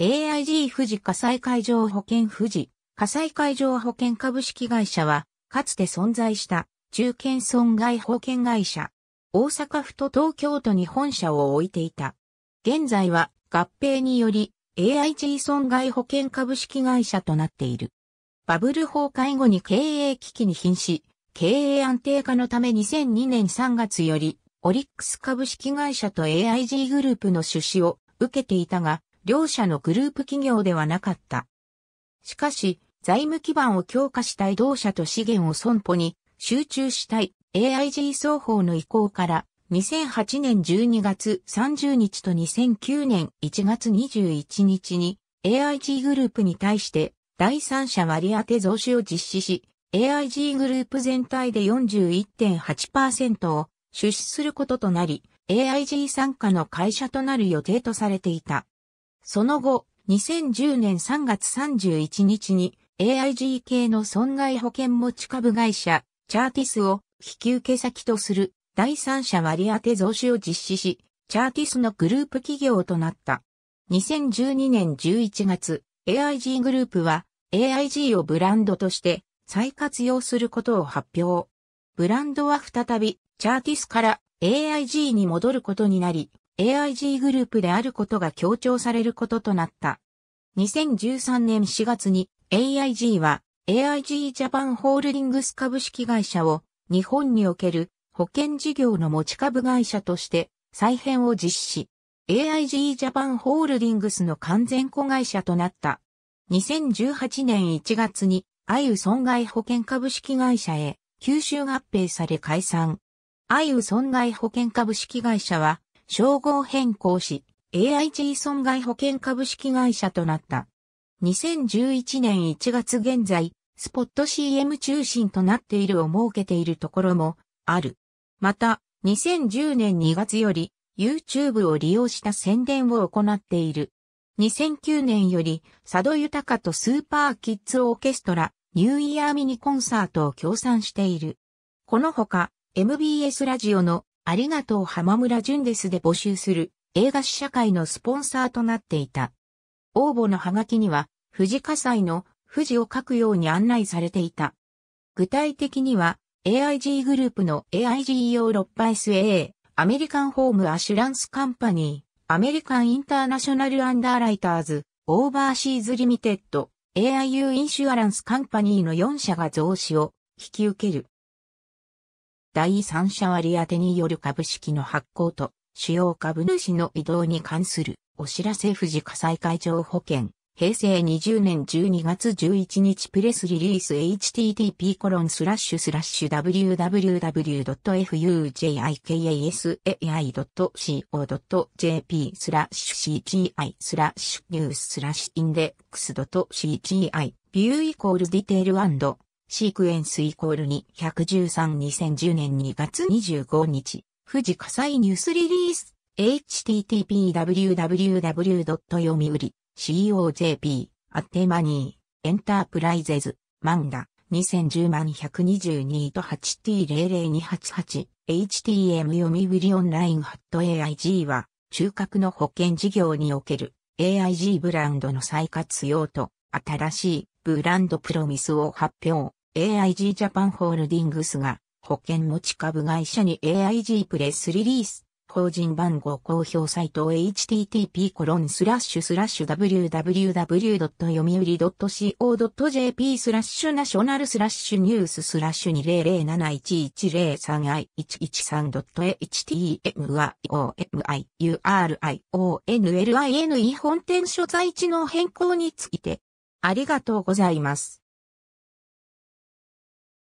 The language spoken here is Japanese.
AIG 富士火災海上保険富士火災海上保険株式会社は、かつて存在した中堅損害保険会社、大阪府と東京都に本社を置いていた。現在は合併により AIG 損害保険株式会社となっている。バブル崩壊後に経営危機に瀕し、経営安定化のため2002年3月より、オリックス株式会社と AIG グループの出資を受けていたが、両社のグループ企業ではなかった。しかし、財務基盤を強化したい同社と資源を損保に集中したい AIG 双方の意向から2008年12月30日と2009年1月21日に AIG グループに対して第三者割当増資を実施し AIG グループ全体で 41.8% を出資することとなり AIG 傘下の会社となる予定とされていた。その後2010年3月31日にAIG 系の損害保険持ち株会社、チャーティスを引受先とする第三者割当増資を実施し、チャーティスのグループ企業となった。2012年11月、AIG グループは AIG をブランドとして再活用することを発表。ブランドは再びチャーティスから AIG に戻ることになり、AIG グループであることが強調されることとなった。2013年4月に、AIG は AIG ジャパンホールディングス株式会社を日本における保険事業の持ち株会社として再編を実施。AIG ジャパンホールディングスの完全子会社となった。2018年1月にあゆ損害保険株式会社へ吸収合併され解散。あゆ損害保険株式会社は称号変更し AIG 損害保険株式会社となった。2011年1月現在、スポット CM 中心となっているを設けているところもある。また、2010年2月より YouTube を利用した宣伝を行っている。2009年より、佐渡裕とスーパーキッズオーケストラ、ニューイヤーミニコンサートを協賛している。このほか、MBS ラジオのありがとう浜村淳ですで募集する映画試写会のスポンサーとなっていた。応募のハガキには、富士火災の富士を書くように案内されていた。具体的には、AIG グループの AIG ヨーロッパ SAA、アメリカンホームアシュランスカンパニー、アメリカンインターナショナルアンダーライターズ、オーバーシーズリミテッド、AIU インシュアランスカンパニーの4社が増資を引き受ける。第三者割当による株式の発行と、主要株主の移動に関する。お知らせ富士火災海上保険、平成20年12月11日プレスリリース http://www.fujikai.ai.co.jp/news/index.cgi/news/index/news/in富士火災ニュースリリースhttp://www.yomiuri.co.jp アッテマニーエンタープライゼズマンダ20101122-8T00288 HTM 読売オンライン @AIG は中核の保険事業における AIG ブランドの再活用と新しいブランドプロミスを発表。 AIG ジャパンホールディングスが保険持ち株会社に AIG プレスリリース法人番号公表サイト http://www.yomiuri.co.jp/national/news/2007-2013i113.htmmiurione 本店所在地の変更について。ありがとうございます。